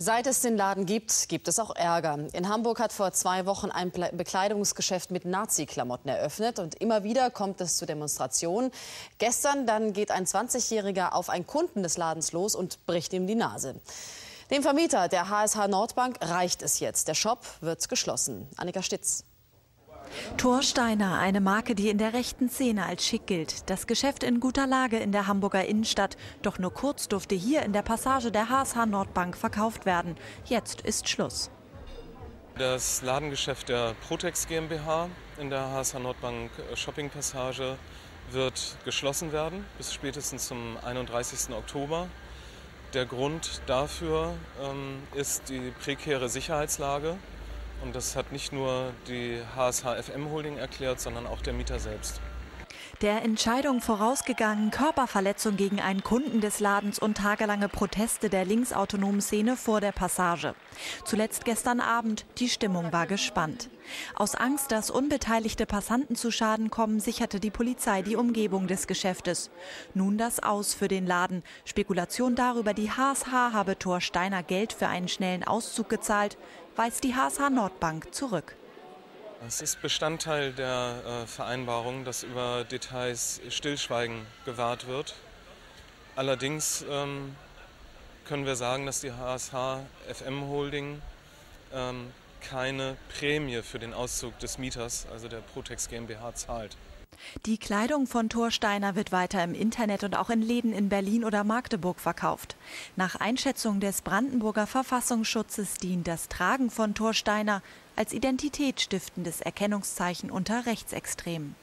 Seit es den Laden gibt, gibt es auch Ärger. In Hamburg hat vor 2 Wochen ein Bekleidungsgeschäft mit Nazi-Klamotten eröffnet. Und immer wieder kommt es zu Demonstrationen. Gestern dann geht ein 20-Jähriger auf einen Kunden des Ladens los und bricht ihm die Nase. Dem Vermieter der HSH Nordbank reicht es jetzt. Der Shop wird geschlossen. Anika Stitz. Thor Steinar, eine Marke, die in der rechten Szene als schick gilt. Das Geschäft in guter Lage in der Hamburger Innenstadt. Doch nur kurz durfte hier in der Passage der HSH Nordbank verkauft werden. Jetzt ist Schluss. Das Ladengeschäft der Protex GmbH in der HSH Nordbank Shoppingpassage wird geschlossen werden bis spätestens zum 31. Oktober. Der Grund dafür ist die prekäre Sicherheitslage. Und das hat nicht nur die HSH FM Holding erklärt, sondern auch der Mieter selbst. Der Entscheidung vorausgegangen, Körperverletzung gegen einen Kunden des Ladens und tagelange Proteste der linksautonomen Szene vor der Passage. Zuletzt gestern Abend, die Stimmung war gespannt. Aus Angst, dass unbeteiligte Passanten zu Schaden kommen, sicherte die Polizei die Umgebung des Geschäftes. Nun das Aus für den Laden. Spekulation darüber, die HSH habe Thor Steinar Geld für einen schnellen Auszug gezahlt, weist die HSH Nordbank zurück. Es ist Bestandteil der Vereinbarung, dass über Details Stillschweigen gewahrt wird. Allerdings können wir sagen, dass die HSH FM Holding keine Prämie für den Auszug des Mieters, also der Protex GmbH, zahlt. Die Kleidung von Thor Steinar wird weiter im Internet und auch in Läden in Berlin oder Magdeburg verkauft. Nach Einschätzung des Brandenburger Verfassungsschutzes dient das Tragen von Thor Steinar als identitätsstiftendes Erkennungszeichen unter Rechtsextremen.